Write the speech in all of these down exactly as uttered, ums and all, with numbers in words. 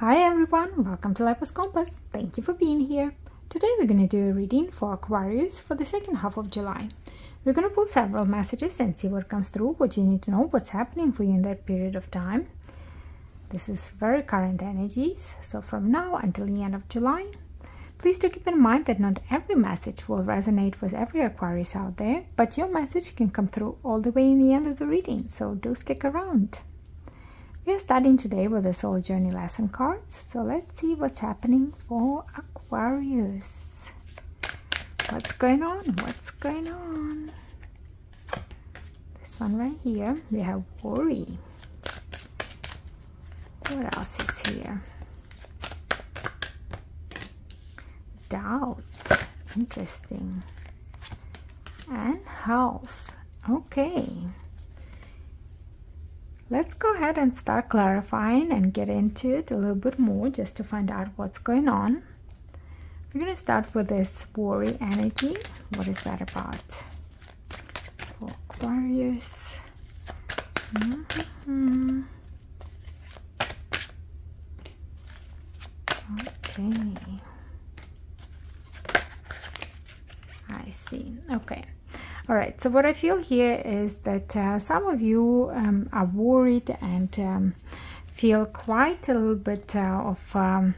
Hi everyone, welcome to Lifepath Compass. Thank you for being here. Today we're going to do a reading for Aquarius for the second half of July. We're going to pull several messages and see what comes through, what you need to know, what's happening for you in that period of time. This is very current energies, so from now until the end of July. Please do keep in mind that not every message will resonate with every Aquarius out there, but your message can come through all the way in the end of the reading, so do stick around. We are starting today with the Soul Journey lesson cards, so let's see what's happening for Aquarius. What's going on? What's going on? This one right here, we have worry. What else is here? Doubt. Interesting. And health. Okay. Let's go ahead and start clarifying and get into it a little bit more just to find out what's going on. We're going to start with this worry energy. What is that about? For Aquarius. Mm-hmm. Okay. I see. Okay. Alright, so what I feel here is that uh, some of you um, are worried and um, feel quite a little bit uh, of um,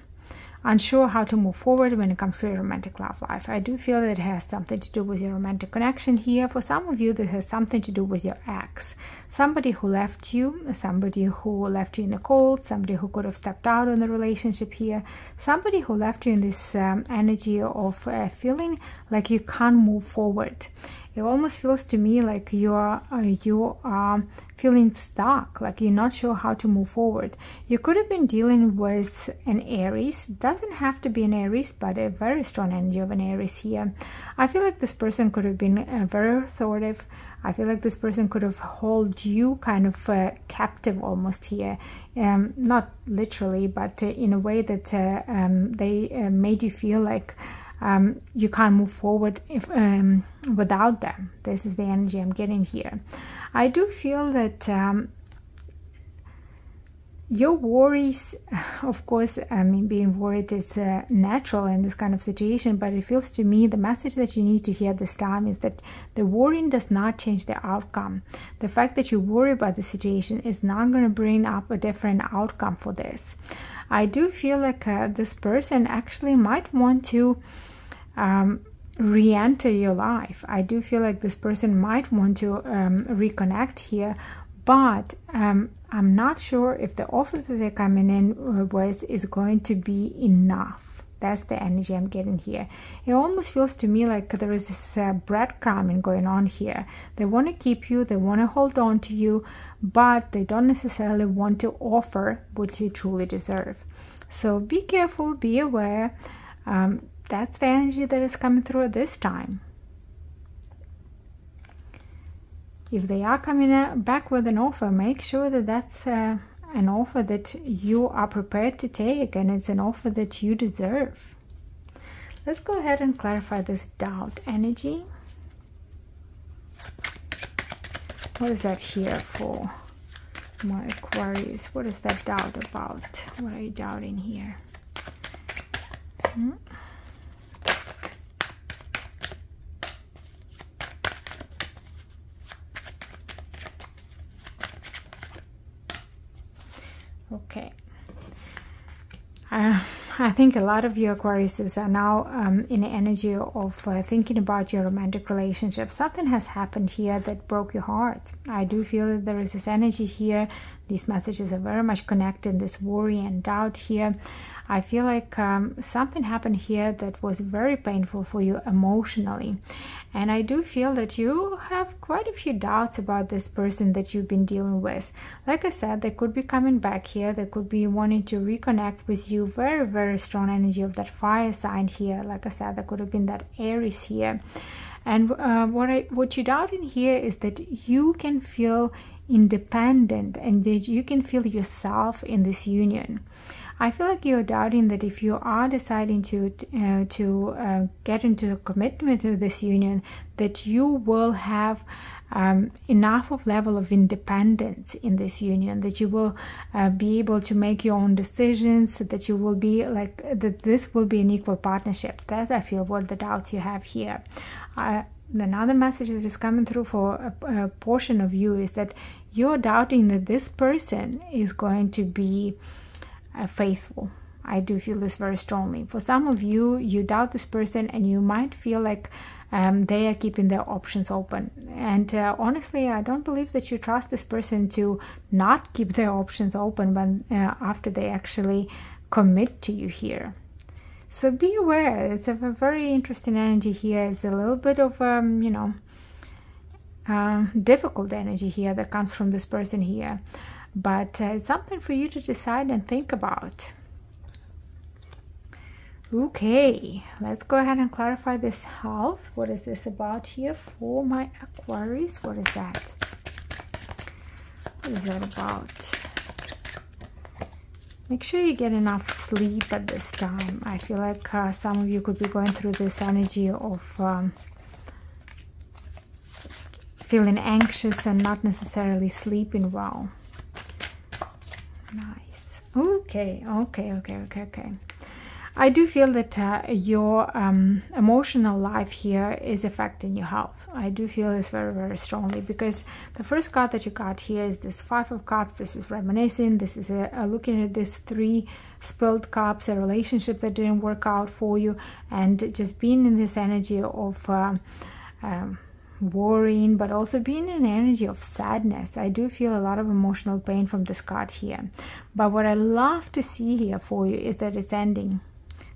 unsure how to move forward when it comes to your romantic love life. I do feel that it has something to do with your romantic connection here. For some of you, this has something to do with your ex. Somebody who left you, somebody who left you in the cold, somebody who could have stepped out on the relationship here, somebody who left you in this um, energy of uh, feeling like you can't move forward. It almost feels to me like you are, uh, you are feeling stuck, like you're not sure how to move forward. You could have been dealing with an Aries. Doesn't have to be an Aries, but a very strong energy of an Aries here. I feel like this person could have been uh, very authoritative. I feel like this person could have held you kind of uh, captive almost here. Um, not literally, but uh, in a way that uh, um, they uh, made you feel like Um, you can't move forward if, um, without them. This is the energy I'm getting here. I do feel that um, your worries, of course, I mean, being worried is uh, natural in this kind of situation, but it feels to me the message that you need to hear this time is that the worrying does not change the outcome. The fact that you worry about the situation is not going to bring up a different outcome for this. I do feel like uh, this person actually might want to Um, re-enter your life. I do feel like this person might want to um, reconnect here, but um, I'm not sure if the offer that they're coming in with is going to be enough. That's the energy I'm getting here. It almost feels to me like there is this uh, breadcrumbing going on here. They want to keep you, they want to hold on to you, but they don't necessarily want to offer what you truly deserve. So be careful, be aware. Um, That's the energy that is coming through at this time. If they are coming back with an offer, make sure that that's uh, an offer that you are prepared to take and it's an offer that you deserve. Let's go ahead and clarify this doubt energy. What is that here for, my Aquarius? What is that doubt about? What are you doubting here? Hmm? Okay, uh, I think a lot of you Aquariuses are now um, in the energy of uh, thinking about your romantic relationship. Something has happened here that broke your heart. I do feel that there is this energy here. These messages are very much connected, this worry and doubt here. I feel like um, something happened here that was very painful for you emotionally. And I do feel that you have quite a few doubts about this person that you've been dealing with. Like I said, they could be coming back here. They could be wanting to reconnect with you. Very, very strong energy of that fire sign here. Like I said, there could have been that Aries here. And uh, what, I, what you doubt in here is that you can feel independent and that you can feel yourself in this union. I feel like you're doubting that if you are deciding to uh, to uh, get into a commitment to this union, that you will have um, enough of level of independence in this union that you will uh, be able to make your own decisions, that you will be like, that this will be an equal partnership. That I feel what the doubts you have here. Uh, another message that is coming through for a, a portion of you is that you're doubting that this person is going to be uh, faithful. I do feel this very strongly. For some of you, you doubt this person and you might feel like um, they are keeping their options open. And uh, honestly, I don't believe that you trust this person to not keep their options open when, uh, after they actually commit to you here. So be aware, it's a very interesting energy here. It's a little bit of, um, you know, uh, difficult energy here that comes from this person here. But uh, it's something for you to decide and think about. Okay, let's go ahead and clarify this half. What is this about here for my Aquarius? What is that? What is that about? Make sure you get enough sleep at this time. I feel like uh, some of you could be going through this energy of um, feeling anxious and not necessarily sleeping well. Nice. Okay, okay, okay, okay, okay. I do feel that uh, your um, emotional life here is affecting your health. I do feel this very, very strongly, because the first card that you got here is this Five of Cups. This is reminiscing. This is a, a looking at these three spilled cups, a relationship that didn't work out for you, and just being in this energy of uh, um, worrying, but also being in an energy of sadness. I do feel a lot of emotional pain from this card here. But what I love to see here for you is that it's ending.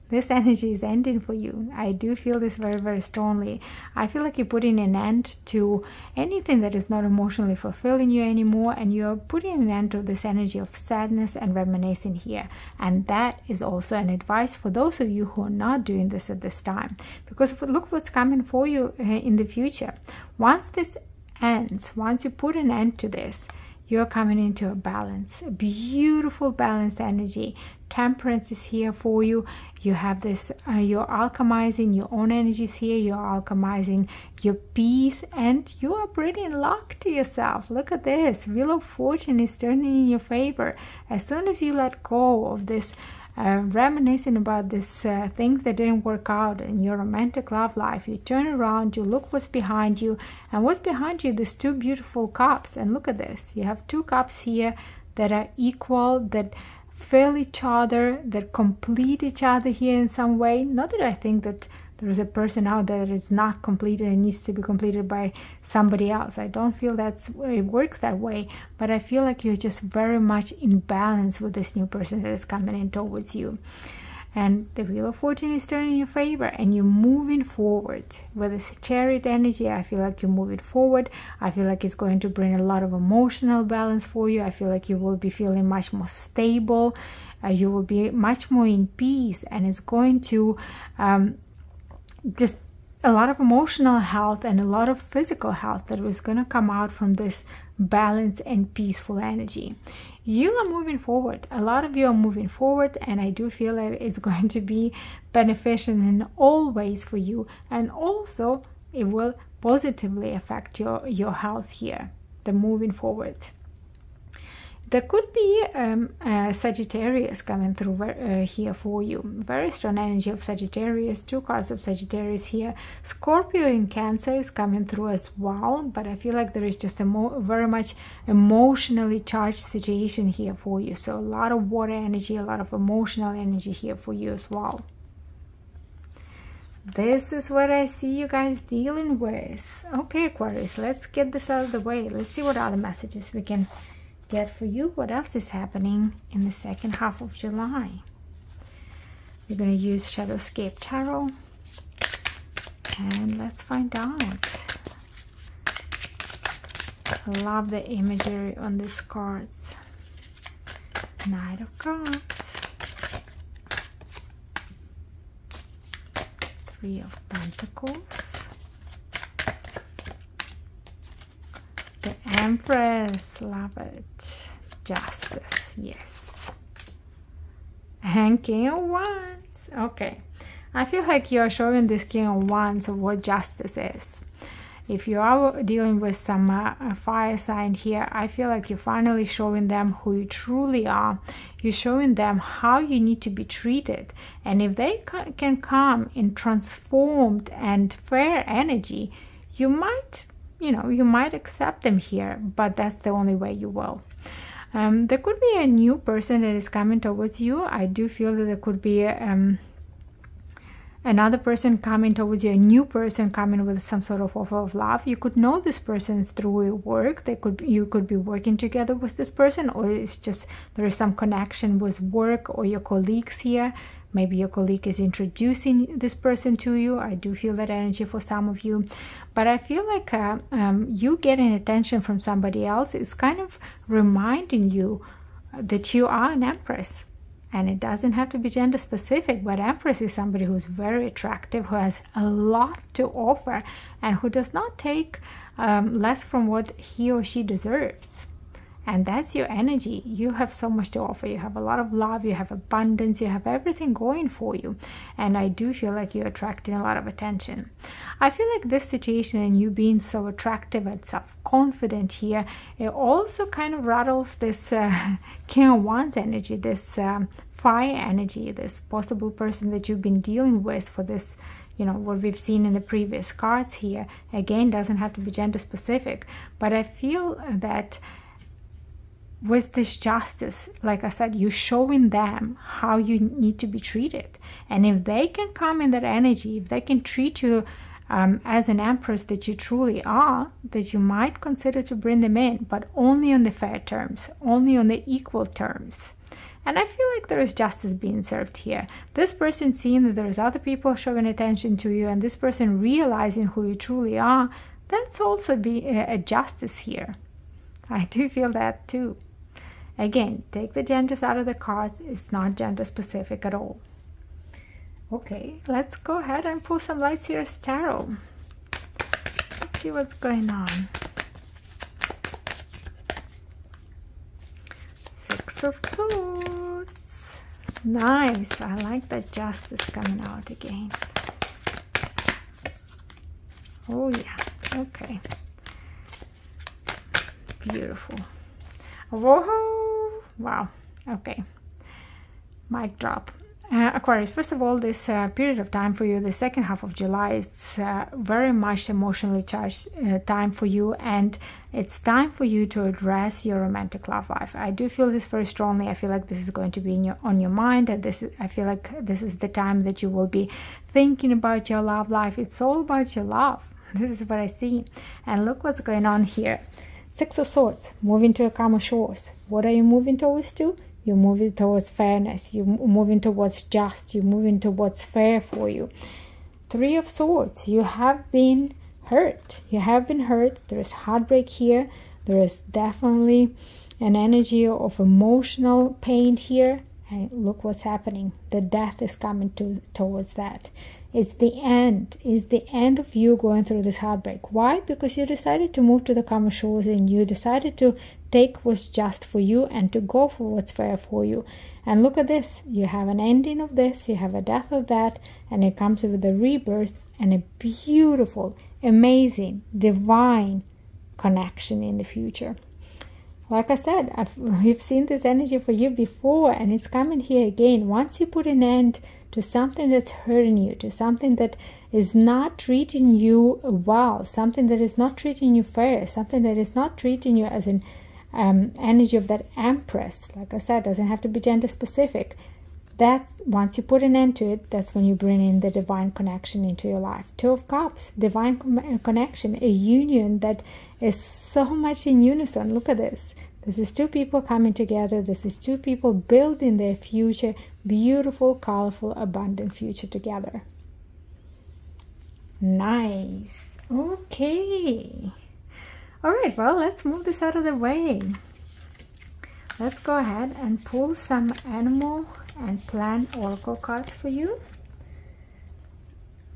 This energy is ending for you. I do feel this very, very strongly. I feel like you're putting an end to anything that is not emotionally fulfilling you anymore, and you're putting an end to this energy of sadness and reminiscing here. And that is also an advice for those of you who are not doing this at this time, because look what's coming for you in the future. Once this ends, once you put an end to this, you're coming into a balance, a beautiful balanced energy. Temperance is here for you. You have this, uh, you're alchemizing your own energies here. You're alchemizing your peace, and you are bringing luck to yourself. Look at this. Wheel of Fortune is turning in your favor. As soon as you let go of this Uh, reminiscing about these uh, things that didn't work out in your romantic love life, you turn around, you look what's behind you, and what's behind you, these two beautiful cups. And look at this, you have two cups here that are equal, that fill each other, that complete each other here in some way. Not that I think that there is a person out there that is not completed and needs to be completed by somebody else. I don't feel that's it works that way, but I feel like you're just very much in balance with this new person that is coming in towards you. And the Wheel of Fortune is turning in your favor, and you're moving forward. With this Chariot energy, I feel like you're moving forward. I feel like it's going to bring a lot of emotional balance for you. I feel like you will be feeling much more stable. Uh, you will be much more in peace, and it's going to... Um, just a lot of emotional health and a lot of physical health that was going to come out from this balance and peaceful energy. You are moving forward. A lot of you are moving forward, and I do feel that it's going to be beneficial in all ways for you. And also, it will positively affect your, your health here, the moving forward. There could be um, uh, Sagittarius coming through uh, here for you. Very strong energy of Sagittarius, two cards of Sagittarius here. Scorpio and Cancer is coming through as well, but I feel like there is just a mo very much emotionally charged situation here for you. So a lot of water energy, a lot of emotional energy here for you as well. This is what I see you guys dealing with. Okay, Aquarius, let's get this out of the way. Let's see what other messages we can get for you. What else is happening in the second half of July? We're going to use Shadowscapes Tarot, and let's find out. I love the imagery on these cards. Knight of Cups, Three of Pentacles, Empress, love it. Justice, yes. And King of Wands. Okay, I feel like you're showing this King of Wands of what justice is. If you are dealing with some uh, fire sign here, I feel like you're finally showing them who you truly are. You're showing them how you need to be treated. And if they ca can come in transformed and fair energy, you might, you know, you might accept them here, but that's the only way you will. Um, there could be a new person that is coming towards you. I do feel that there could be um, another person coming towards you, a new person coming with some sort of offer of love. You could know this person through your work. They could, you could be working together with this person, or it's just there is some connection with work or your colleagues here. Maybe your colleague is introducing this person to you. I do feel that energy for some of you. But I feel like uh, um, you getting attention from somebody else is kind of reminding you that you are an Empress. And it doesn't have to be gender specific, but Empress is somebody who's very attractive, who has a lot to offer, and who does not take um, less from what he or she deserves. And that's your energy. You have so much to offer. You have a lot of love, you have abundance, you have everything going for you. And I do feel like you're attracting a lot of attention. I feel like this situation and you being so attractive and self-confident here, it also kind of rattles this uh, King of Wands energy, this um, fire energy, this possible person that you've been dealing with for this, you know, what we've seen in the previous cards here. Again, doesn't have to be gender specific, but I feel that with this justice, like I said, you're showing them how you need to be treated. And if they can come in that energy, if they can treat you um, as an Empress that you truly are, that you might consider to bring them in, but only on the fair terms, only on the equal terms. And I feel like there is justice being served here. This person seeing that there's other people showing attention to you, and this person realizing who you truly are, that's also be a justice here. I do feel that too. Again, take the genders out of the cards. It's not gender specific at all. Okay, let's go ahead and pull some lights here, Starrow. Let's see what's going on. Six of Swords. Nice. I like that justice coming out again. Oh yeah. Okay. Beautiful. Whoa! Wow. Okay. Mic drop. Uh, Aquarius, first of all, this uh, period of time for you, the second half of July, it's uh, very much emotionally charged uh, time for you, and it's time for you to address your romantic love life. I do feel this very strongly. I feel like this is going to be in your, on your mind, and this is, I feel like this is the time that you will be thinking about your love life. It's all about your love. This is what I see. And look what's going on here. Six of Swords, moving to a calmer shores. What are you moving towards to? You're moving towards fairness. You're moving towards just. You're moving towards fair for you. Three of Swords, you have been hurt. You have been hurt. There is heartbreak here. There is definitely an energy of emotional pain here. And look what's happening. The death is coming to, towards that. It's the end. It's the end of you going through this heartbreak. Why? Because you decided to move to the calmer shores, and you decided to take what's just for you and to go for what's fair for you. And look at this. You have an ending of this. You have a death of that. And it comes with a rebirth and a beautiful, amazing, divine connection in the future. Like I said, I've, we've seen this energy for you before, and it's coming here again. Once you put an end to something that's hurting you, to something that is not treating you well, something that is not treating you fair, something that is not treating you as an um, energy of that Empress. Like I said, doesn't have to be gender specific. That's, once you put an end to it, that's when you bring in the divine connection into your life. Two of Cups, divine connection, a union that is so much in unison. Look at this. This is two people coming together. This is two people building their future, beautiful, colorful, abundant future together. Nice. Okay. All right, well, let's move this out of the way. Let's go ahead and pull some animal and plant oracle cards for you.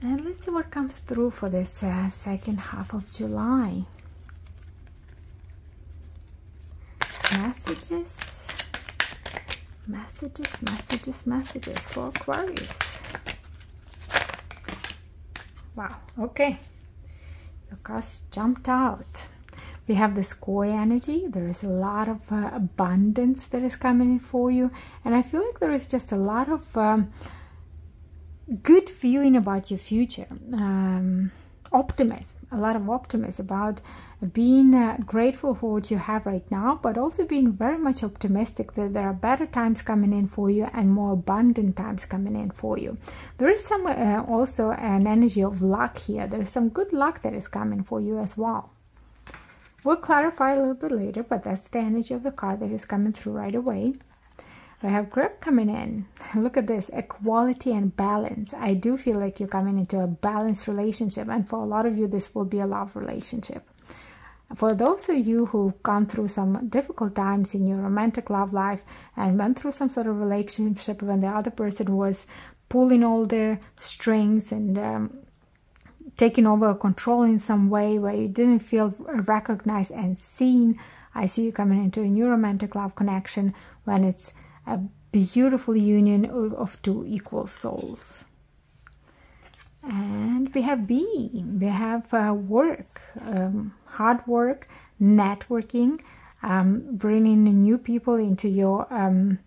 And let's see what comes through for this uh, second half of July. Messages, messages, messages, messages for Aquarius. Wow, okay. your cards jumped out. We have this core energy. There is a lot of uh, abundance that is coming in for you, and I feel like there is just a lot of um, good feeling about your future, um, optimism, a lot of optimism about being uh, grateful for what you have right now, but also being very much optimistic that there are better times coming in for you and more abundant times coming in for you. There is some uh, also an energy of luck here. There's some good luck that is coming for you as well. We'll clarify a little bit later, but that's the energy of the card that is coming through right away. We have grip coming in. Look at this, equality and balance. I do feel like you're coming into a balanced relationship, and for a lot of you, this will be a love relationship. For those of you who've gone through some difficult times in your romantic love life and went through some sort of relationship when the other person was pulling all the strings and um, taking over or control in some way, where you didn't feel recognized and seen, I see you coming into a new romantic love connection when it's a beautiful union of two equal souls. And we have B, we have uh, work, um, hard work, networking, um, bringing new people into your um,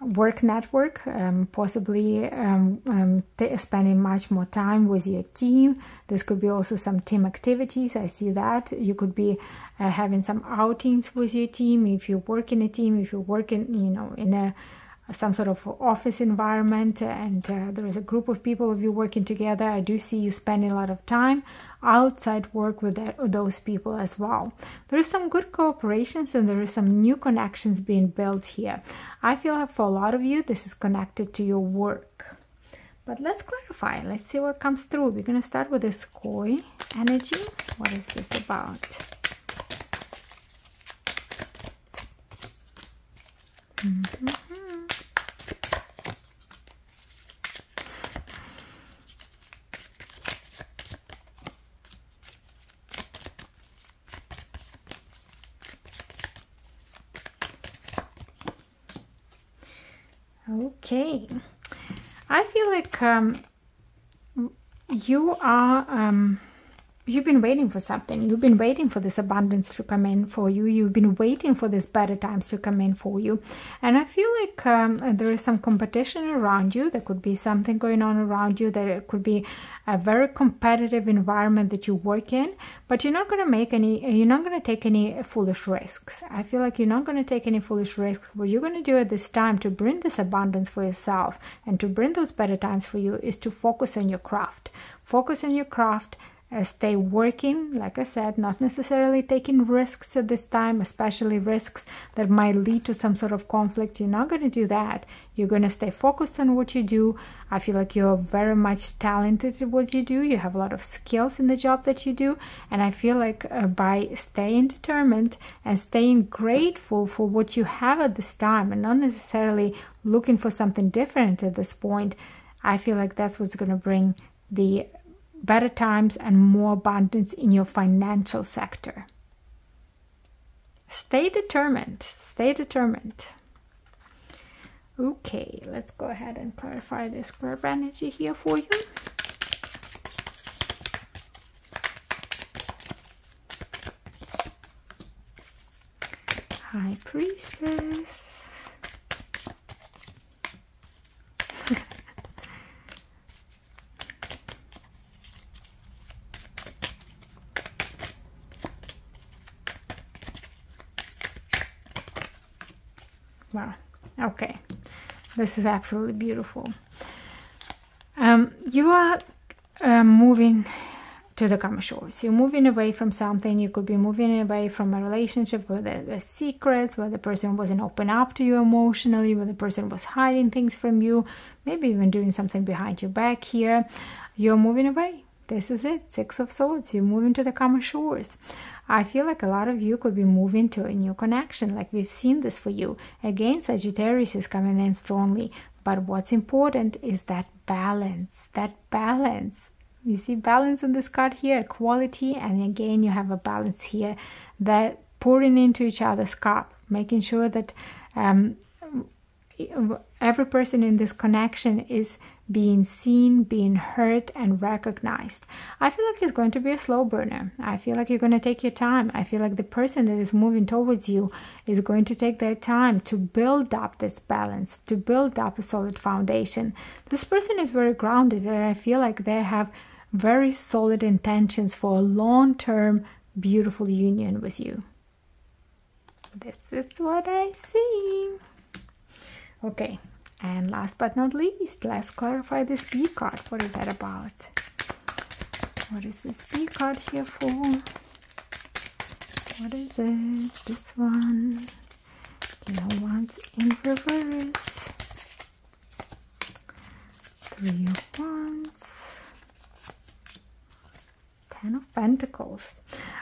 work network, um, possibly um, um, spending much more time with your team. This could be also some team activities. I see that you could be uh, having some outings with your team. If you work in a team, if you work in, you know, in a some sort of office environment, and uh, there is a group of people of you working together, I do see you spending a lot of time outside work with that, those people as well. There is some good cooperations, and there is some new connections being built here. I feel like for a lot of you, this is connected to your work. But let's clarify. Let's see what comes through. We're going to start with this koi energy. What is this about? Mm-hmm. Okay, I feel like um, you are, um, you've been waiting for something. You've been waiting for this abundance to come in for you. You've been waiting for these better times to come in for you. And I feel like um, there is some competition around you. There could be something going on around you. There could be a very competitive environment that you work in, but you're not going to make any, you're not going to take any foolish risks. I feel like you're not going to take any foolish risks. What you're going to do at this time to bring this abundance for yourself and to bring those better times for you is to focus on your craft. Focus on your craft, uh, stay working, like I said, not necessarily taking risks at this time, especially risks that might lead to some sort of conflict. You're not going to do that. You're going to stay focused on what you do. I feel like you're very much talented at what you do. You have a lot of skills in the job that you do. And I feel like uh, by staying determined and staying grateful for what you have at this time and not necessarily looking for something different at this point, I feel like that's what's going to bring the better times and more abundance in your financial sector. Stay determined. Stay determined. Okay, let's go ahead and clarify this square energy here for you. High Priestess. Wow, okay. This is absolutely beautiful. Um, you are uh, moving to the calmer shores. You're moving away from something. You could be moving away from a relationship where there were secrets, where the person wasn't open up to you emotionally, where the person was hiding things from you, maybe even doing something behind your back here. You're moving away. This is it. Six of Swords. You're moving to the calmer shores. I feel like a lot of you could be moving to a new connection, like we've seen this for you. Again, Sagittarius is coming in strongly, but what's important is that balance, that balance. You see balance on this card here, equality, and again, you have a balance here, that pouring into each other's cup, making sure that um, every person in this connection is being seen, being heard, and recognized. I feel like it's going to be a slow burner. I feel like you're going to take your time. I feel like the person that is moving towards you is going to take their time to build up this balance, to build up a solid foundation. This person is very grounded, and I feel like they have very solid intentions for a long-term, beautiful union with you. This is what I see. Okay, and last but not least, let's clarify this B card. What is that about? What is this B card here for? What is it? This one. No one's in reverse. Three of Wands. Ten of Pentacles.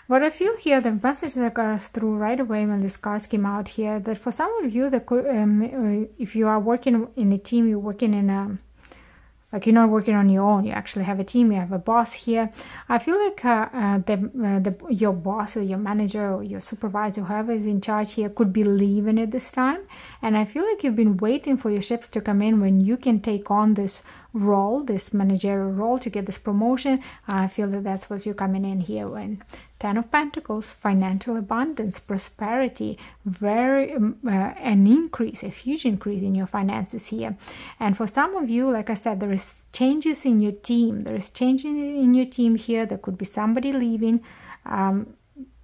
What I feel here, the message that got through right away when these cards came out here, that for some of you, that um, if you are working in a team, you're working in a, like you're not working on your own, you actually have a team, you have a boss here. I feel like uh, uh, the, uh, the, your boss or your manager or your supervisor, whoever is in charge here, could be leaving at this time. And I feel like you've been waiting for your ships to come in when you can take on this role, this managerial role, to get this promotion. I feel that that's what you're coming in here when. Ten of Pentacles, financial abundance, prosperity, very um, uh, an increase, a huge increase in your finances here. And for some of you, like I said, there is changes in your team. There is changes in your team here. There could be somebody leaving, um,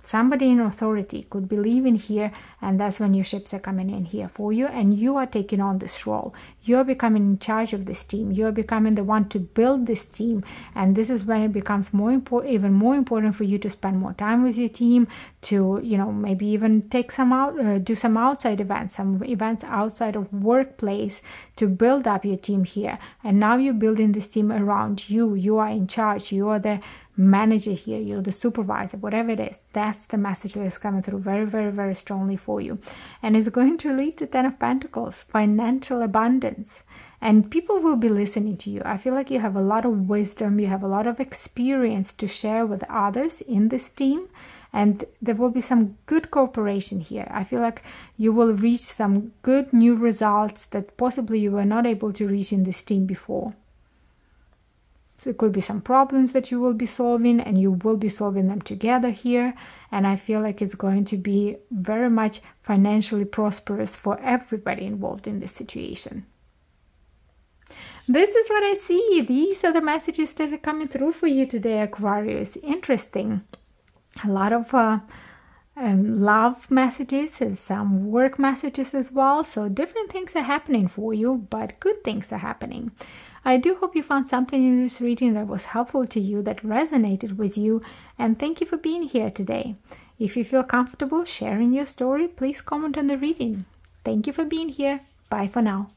somebody in authority could be leaving here, and that's when your ships are coming in here for you, and you are taking on this role. You're becoming in charge of this team. You're becoming the one to build this team, and this is when it becomes more important, even more important for you to spend more time with your team, to, you know, maybe even take some out, uh, do some outside events, some events outside of workplace to build up your team here. And now you're building this team around you. You are in charge. You are the manager here, you're the supervisor, whatever it is. That's the message that is coming through very, very, very strongly for you. And it's going to lead to Ten of Pentacles, financial abundance. And people will be listening to you. I feel like you have a lot of wisdom, you have a lot of experience to share with others in this team. And there will be some good cooperation here. I feel like you will reach some good new results that possibly you were not able to reach in this team before. So it could be some problems that you will be solving, and you will be solving them together here. And I feel like it's going to be very much financially prosperous for everybody involved in this situation. This is what I see. These are the messages that are coming through for you today, Aquarius. Interesting. A lot of uh, um, love messages and some work messages as well. So different things are happening for you, but good things are happening. I do hope you found something in this reading that was helpful to you, that resonated with you, and thank you for being here today. If you feel comfortable sharing your story, please comment on the reading. Thank you for being here. Bye for now.